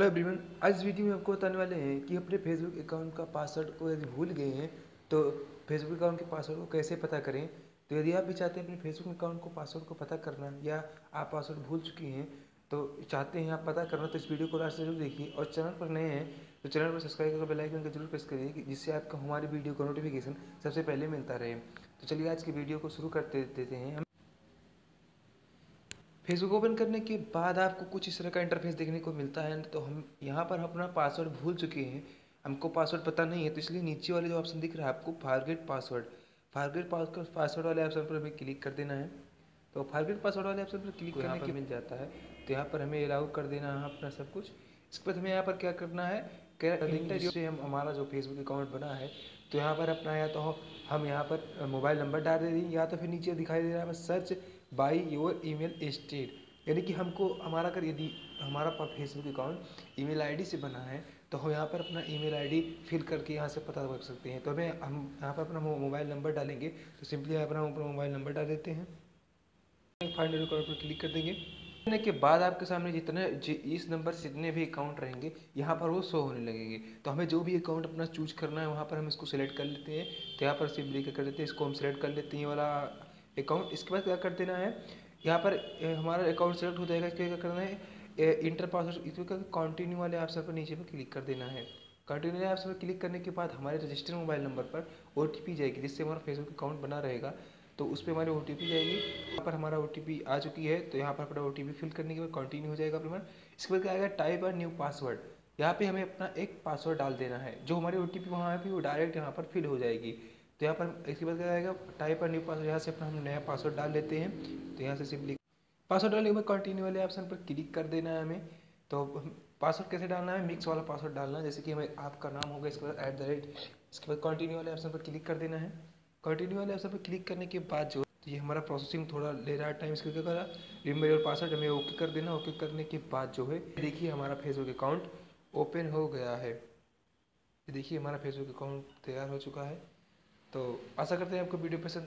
Hello everyone, आज video में आपको बताने वाले हैं कि अपने फेसबुक अकाउंट का पासवर्ड को यदि भूल गए हैं तो फेसबुक अकाउंट के पासवर्ड को कैसे पता करें। तो यदि आप भी चाहते हैं अपने फेसबुक अकाउंट को पासवर्ड को पता करना या आप पासवर्ड भूल चुकी हैं तो चाहते हैं आप पता करना, तो इस वीडियो को लास्ट जरूर देखिए। और चैनल पर नए हैं तो चैनल पर सब्सक्राइब करके बेल आइकन को जरूर प्रेस करिए जिससे आपको हमारी वीडियो का नोटिफिकेशन सबसे पहले मिलता रहे। तो चलिए आज की वीडियो को शुरू करते देते हैं। फेसबुक ओपन करने के बाद आपको कुछ इस तरह का इंटरफेस देखने को मिलता है। तो हम यहाँ पर अपना पासवर्ड भूल चुके हैं, हमको पासवर्ड पता नहीं है, तो इसलिए नीचे वाले जो ऑप्शन दिख रहा है आपको फॉरगेट पासवर्ड वाले ऑप्शन पर हमें क्लिक कर देना है। तो फॉरगेट पासवर्ड वाले ऑप्शन पर क्लिक करने के मिल जाता है। तो यहाँ पर हमें अलाउ कर देना है अपना सब कुछ। इसके बाद हमें यहाँ पर क्या करना है, हमारा जो फेसबुक अकाउंट बना है तो यहाँ पर अपना या तो हम यहाँ पर मोबाइल नंबर डाल दे दें या तो फिर नीचे दिखाई दे रहा है search by your email state, यानी कि हमको हमारा कर यदि हमारा फेसबुक अकाउंट ईमेल आईडी से बना है तो हम यहाँ पर अपना ईमेल आईडी फिल करके यहाँ से पता कर सकते हैं। तो हमें हम यहाँ पर अपना मोबाइल नंबर डालेंगे, तो सिंपली यहाँ पर हम अपना मोबाइल नंबर डाल देते हैं, फाइंड योर अकाउंट पर क्लिक कर देंगे। करने के बाद आपके सामने इस नंबर से जितने भी अकाउंट रहेंगे यहाँ पर वो शो होने लगेंगे। तो हमें जो भी अकाउंट अपना चूज करना है वहाँ पर हम इसको सिलेक्ट कर लेते हैं। तो यहाँ पर सिंपली क्या कर लेते हैं, इसको हम सिलेक्ट कर लेते हैं ये वाला अकाउंट। इसके बाद क्या कर देना है, यहाँ पर हमारा अकाउंट सेलेक्ट हो जाएगा। इसके क्या करना है, इंटर पासवर्ड इसमें कंटिन्यू वाले ऑप्शन पर नीचे पर क्लिक कर देना है। कंटिन्यू वाले ऑप्शन पर क्लिक करने के बाद हमारे रजिस्टर्ड मोबाइल नंबर पर OTP जाएगी जिससे हमारा फेसबुक अकाउंट बना रहेगा। तो उस पर हमारी OTP जाएगी। यहाँ पर हमारा OTP आ चुकी है, तो यहाँ पर अपना OTP फिल करने के बाद कंटिन्यू हो जाएगा पेमेंट। इसके बाद क्या आएगा, टाइप और न्यू पासवर्ड। यहाँ पर हमें अपना एक पासवर्ड डाल देना है, जो हमारी OTP वहाँ है वो डायरेक्ट यहाँ पर फिल हो जाएगी। तो यहाँ पर इसके बाद क्या आएगा, टाइप और न्यू पासवर्ड। यहाँ से अपना हम नया पासवर्ड डाल लेते हैं। तो यहाँ से सिंपली पासवर्ड डालने के बाद कंटिन्यू वाले ऑप्शन पर क्लिक कर देना है हमें। तो पासवर्ड कैसे डालना है, मिक्स वाला पासवर्ड डालना है, जैसे कि हमें आपका नाम होगा, इसके बाद @ इसके बाद कंटिन्यू वाले ऑप्शन पर क्लिक कर देना है। कंटिन्यू वाले ऑप्शन पर क्लिक करने के बाद जो ये हमारा प्रोसेसिंग थोड़ा ले रहा है टाइम, इसके क्या रिमेंबर योर पासवर्ड हमें ओके कर देना। ओके करने के बाद जो है देखिए हमारा फेसबुक अकाउंट ओपन हो गया है। देखिए हमारा फेसबुक अकाउंट तैयार हो चुका है। तो आशा करते हैं आपको वीडियो पसंद